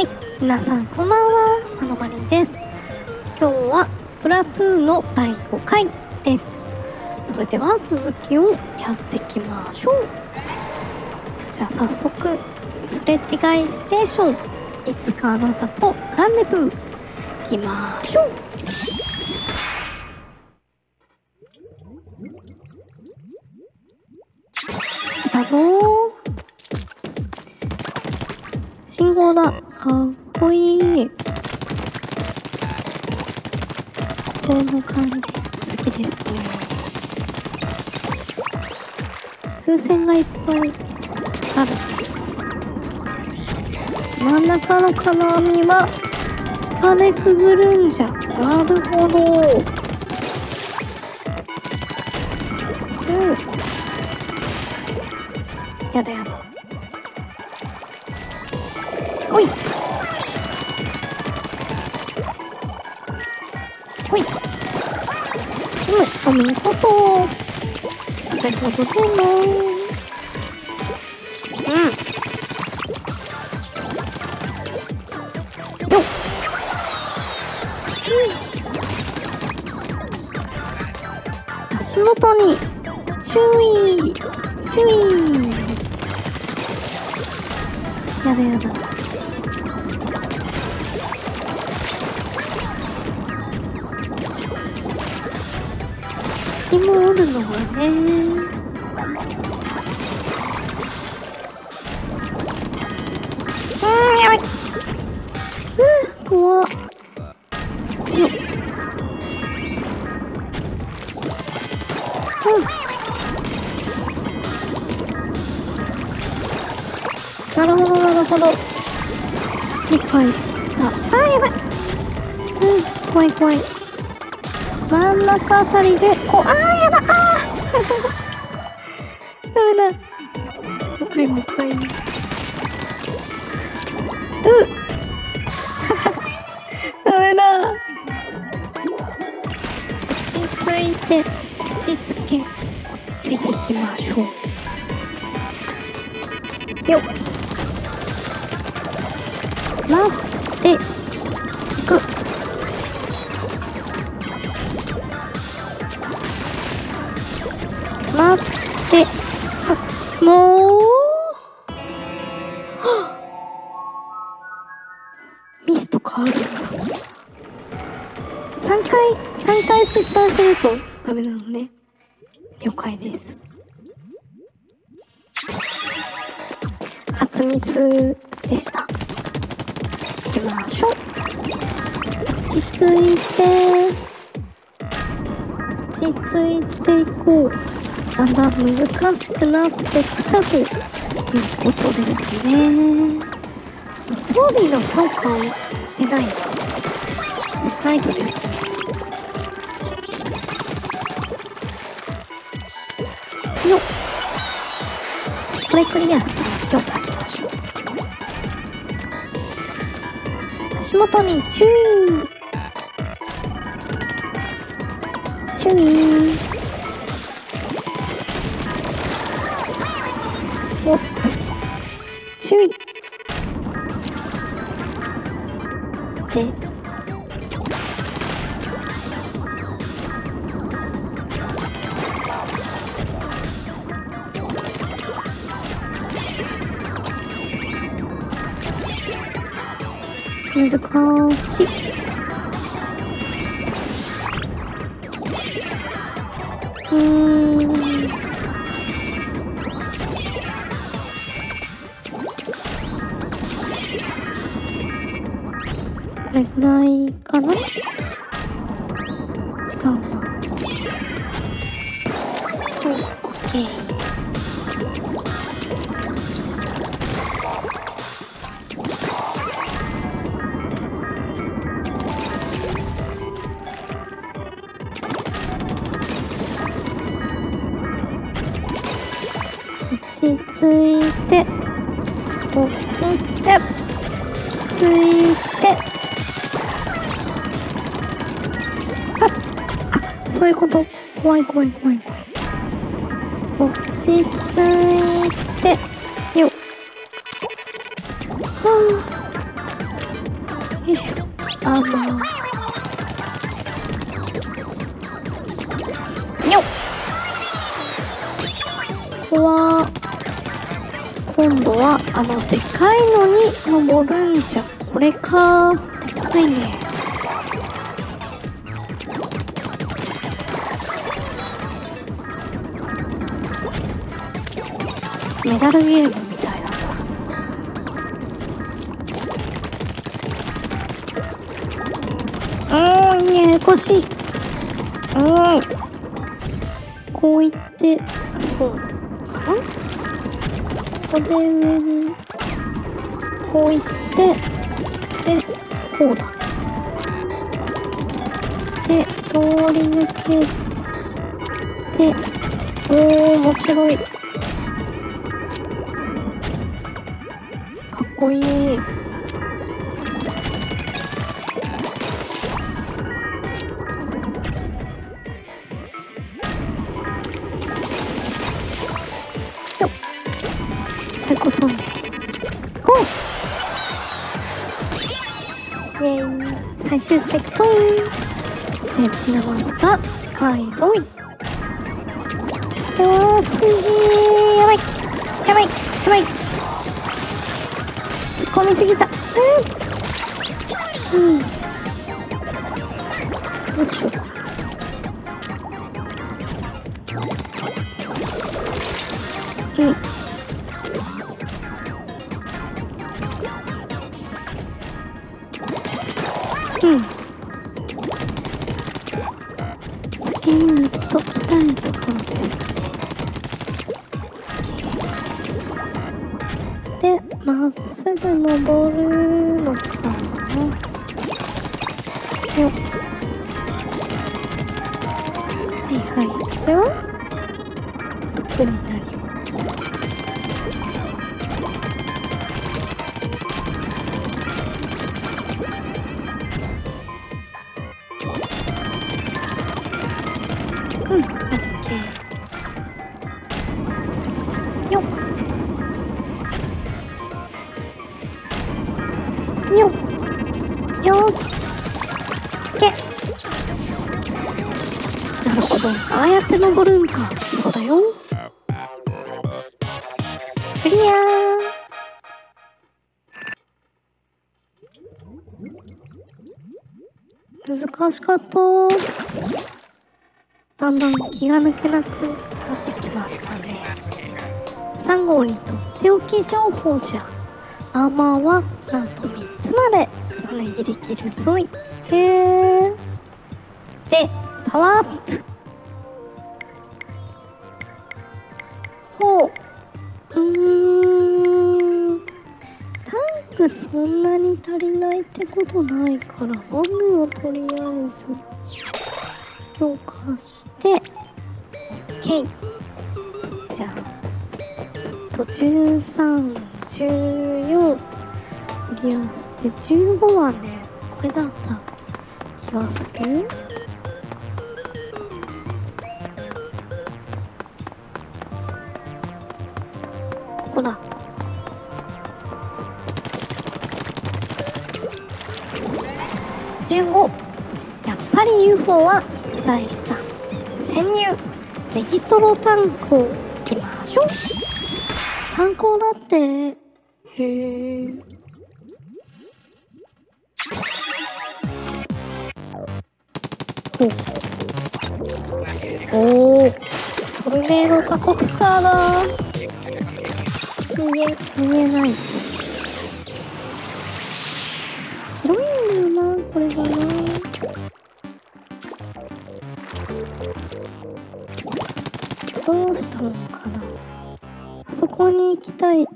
はい、皆さんこんばんは、まのまりです。今日はスプラトゥーンの第5回です。それでは続きをやっていきましょう。じゃあ早速、すれ違いステーション、いつかあなたとランデブー、行きましょう。来たぞー。信号だ。かっこいい。この感じ好きですね。風船がいっぱいある。真ん中の金網は引かれくぐるんじゃ。なるほど。うん。やだやだ。ほいほい、うん、お見事。それほどでも、うん、よっ、うん、足元に注意注意。やだやだ。敵もおるのはね。やばい。怖っ。よっ。なるほどなるほど。理解した。あ、やばい。うん、怖い怖い。真ん中あたりで、こう、あーやばっ、あーダメだ。もう一回もう一回。うっダメだ。落ち着いていきましょう。よっ。待って。待って、あ、もう、はっ、ミスと変わる。3回失敗するとダメなのね。了解です。初ミスでした。いきましょう。落ち着いて、落ち着いていこう。だんだん難しくなってきたということですね。装備の強化をしないとですね。よっ。これクリアしたら強化しましょう。足元に注意注意。おっと、注意で、難しい。これぐらいかな？違うな。オッケー。落ち着いて、落ちて、ついて。そういうこと。怖い。落ち着いて。よっ。はここは今度はでかいのに登るんじゃ。これかー、でかいね。メダルゲームみたいな。ややこしい。こう言って、そうかな。ここで上に、こう言って、で、こうだ。で、通り抜けて、面白い。かっこいい。最終チェックポイント。チナマスが近いぞい。すげー、やばいやばいやばい。突っ込みすぎた。どうしようか。先に塗っときたいところです。で、まっすぐ登るのかな。はいはい、これは毒になります登るんか。そうだよ。クリアー。難しかったー。だんだん気が抜けなくなってきましたね。3号にとっておき情報じゃ。アーマーはなんと3つまで重ね着できるぞい。へー。で、パワーアップ。そんなに足りないってことないから、ゴムをとりあえず強化して OK。 じゃあと13、14クリアして、15はねこれだった気がする。ここだ。15、やっぱり UFO は実在した。潜入ネギトロ炭鉱行きましょう。炭鉱だって。へえ。おお、トルネード多国カーだー。見えないこれだな。どうしたのかな。あそこに行きたい。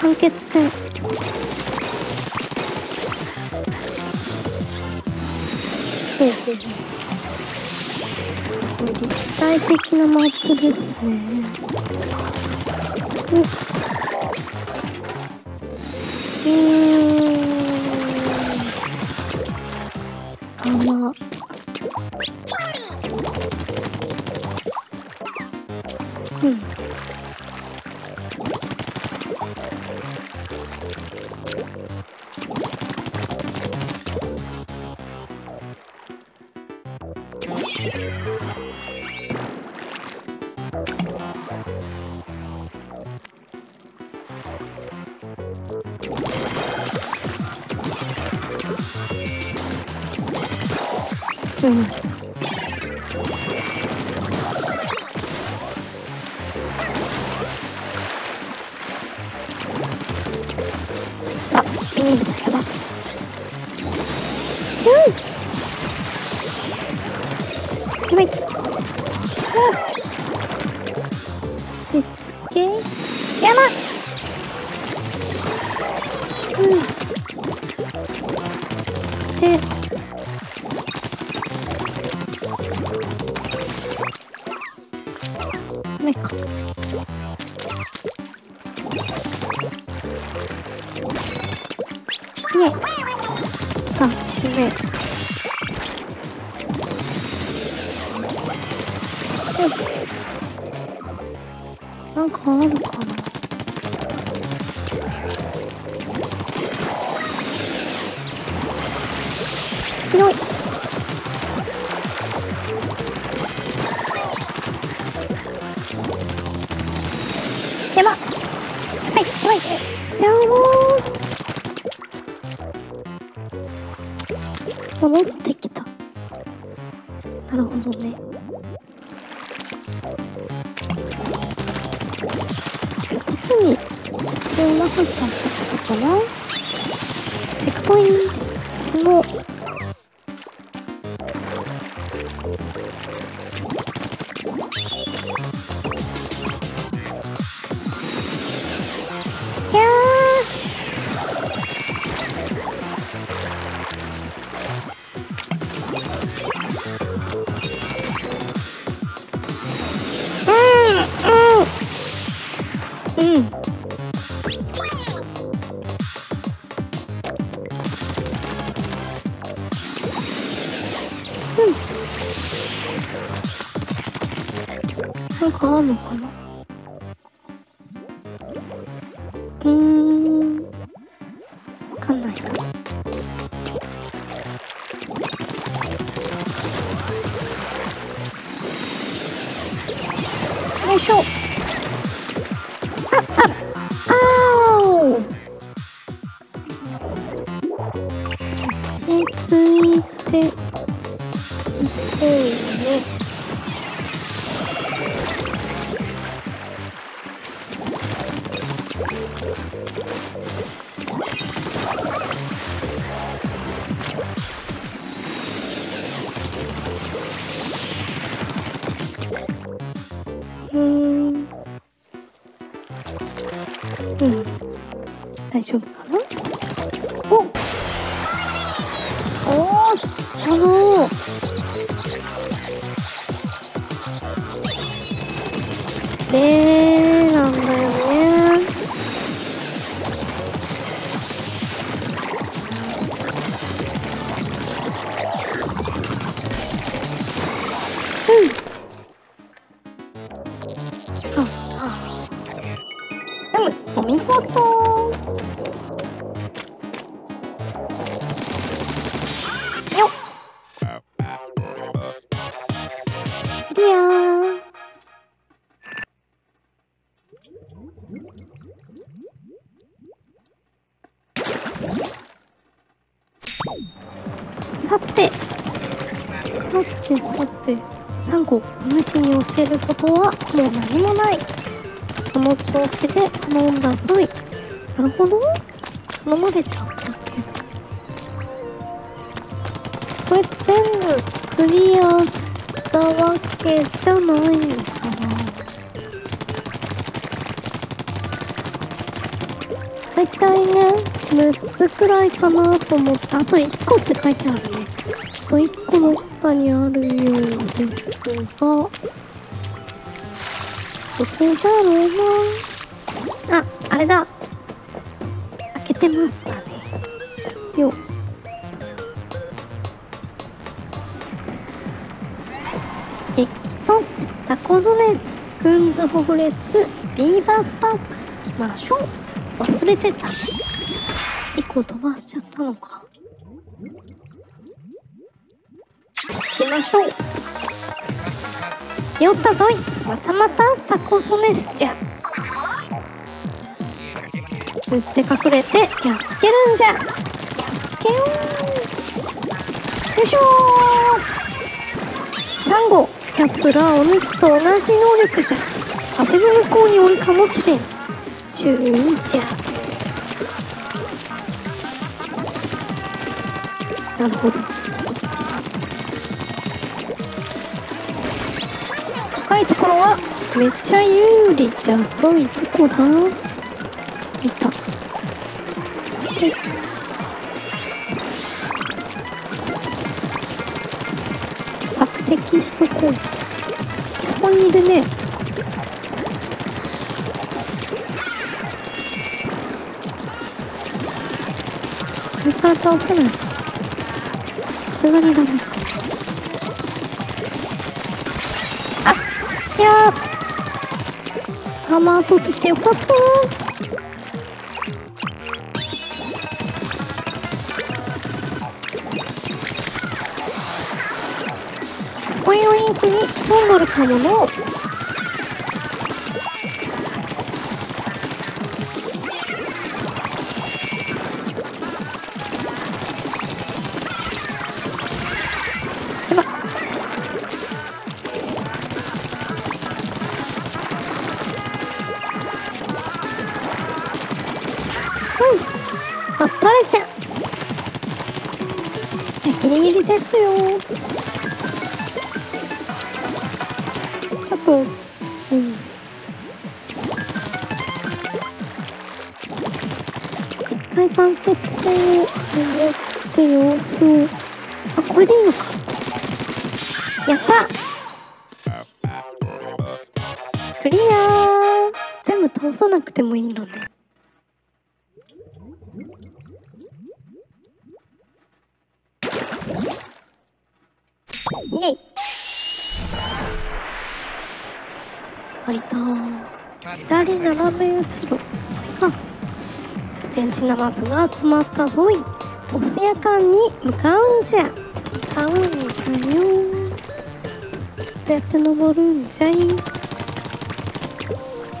完結戦。これ立体的なマップですね。あるのかな。わかんないな。よいしょ。教えることはもう何もない。その調子で頼んだぞい。なるほど、頼まれちゃったけど、これ全部クリアしたわけじゃないのかな。だいたいね6つくらいかなと思って、あと1個って書いてあるね。あと1個の中にあるようですが、どこだろうな。あ、あれだ、開けてましたね。よっ、激突タコズレスグンズホグレッツビーバースパーク行きましょう。忘れてた、1個飛ばしちゃったのか。行きましょう。酔ったぞい。またまたタコソネスじゃ。打って隠れてやっつけるんじゃ。やっつけよう。よいしょー。団子、キャッツがお主と同じ能力じゃ。壁の向こうにおるかもしれん。注意じゃ。なるほど。深いところはめっちゃ有利じゃ。そういうとこだ。いた。はい。敵しとこう。ここにいるね。味方倒せない。さすがにダメ。あっ、いやー、ハマー取ってきてよかったー。コインをインクに潜んどるかもの。やばっ。うん。あっぱれじゃ。ギリギリですよ。うん、一回完結戦をやって様子を。あ、これでいいのか。やった、クリア。全部倒さなくてもいいのね。イエイ。あ、いたー。左斜め後ろ。これか。電池ナマズが集まったぞい。ボスや館に向かうんじゃ。向かうんじゃよ。どうやって登るんじゃい。こ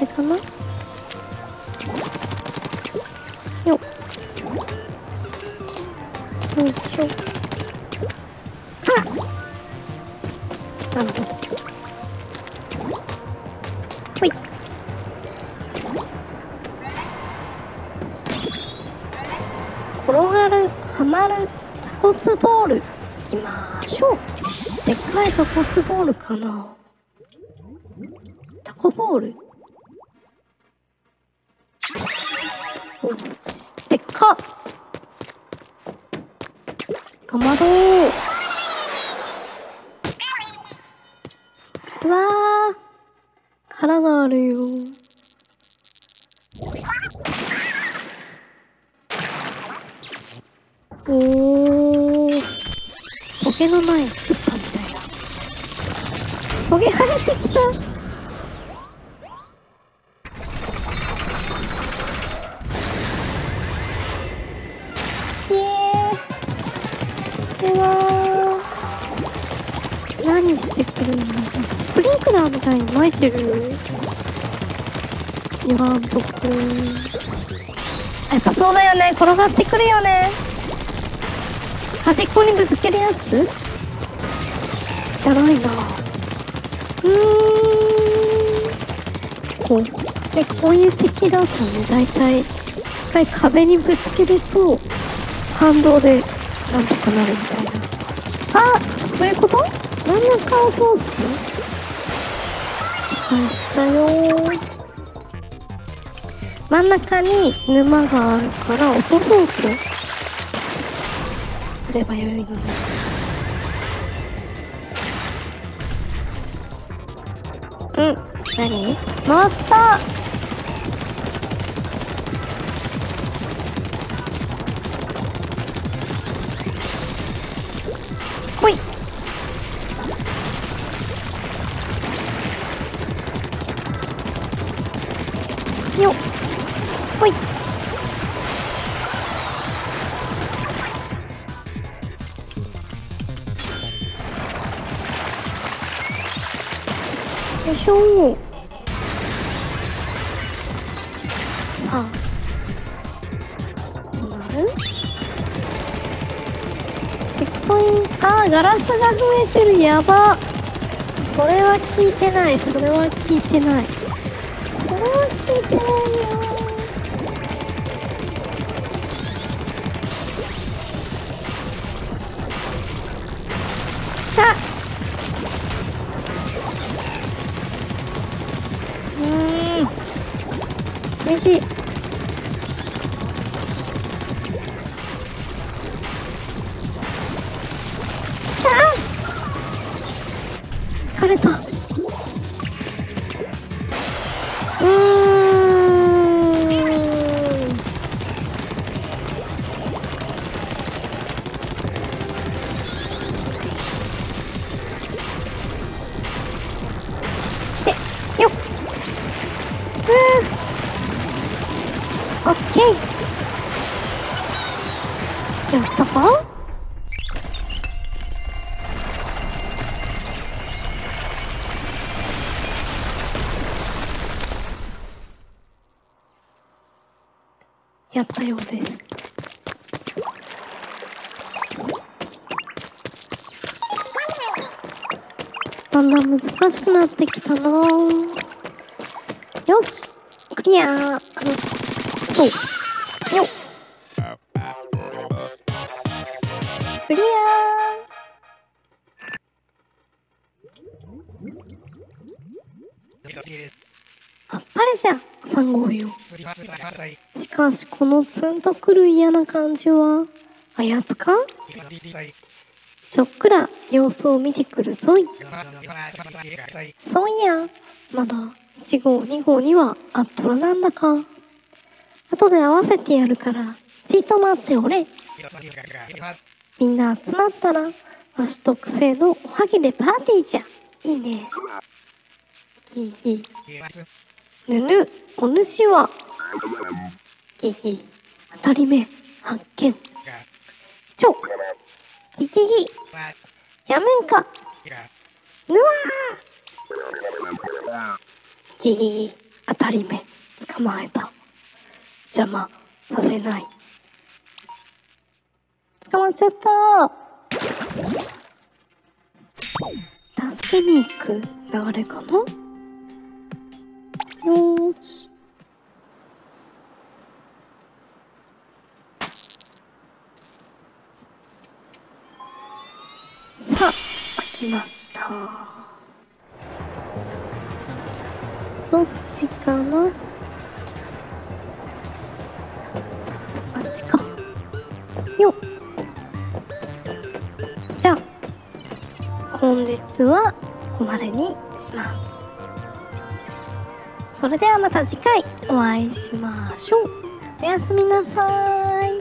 れかな。よっ。よいしょ。あ、なるほど。タコスボール行きましょう。でっかいタコスボールかな。タコボール。お、でっか。頑張ろう。うわー、殻があるよ。トゲの前に切ったみたいな。トゲ生えてきた。これは何してくるんだ。スプリンクラーみたいに撒いてるよ。今んとこやっぱそうだよね。転がってくるよね。端っこにぶつけるやつじゃないな。こうで、こういう敵だとね、大体一回壁にぶつけると反動でなんとかなるみたいな。あ、そういうこと。真ん中を通す。返したよー。真ん中に沼があるから落とそうとすればよいのに。うん、何回った。ほい。よっ。ほい。よいしょ。さあ、どうなる？チェックポイント。あー、ガラスが増えてる。やば。それは聞いてない、それは聞いてない、それは聞いてないよ。やったようです。だんだん難しくなってきたな。よし、クリア。そう。よっ。クリア。あっぱれじゃん。しかしこのツンとくる嫌な感じはあやつか？ちょっくら様子を見てくるぞい。そういやまだ1号2号にはあっとらなんだか。後で合わせてやるからちいと待っておれ。みんな集まったらわし特製のおはぎでパーティーじゃ。いいね。ギギぬぬ、お主は。ギギ、当たり目、発見。ちょ、ギギギ、やめんか。ぬわー。ギギギ、当たり目、捕まえた。邪魔、させない。捕まっちゃった。助けに行く流れかな？よーし。さあ、開きました。どっちかな？あっちか。よっ。じゃあ、本日はここまでにします。それではまた次回お会いしましょう。おやすみなさーい。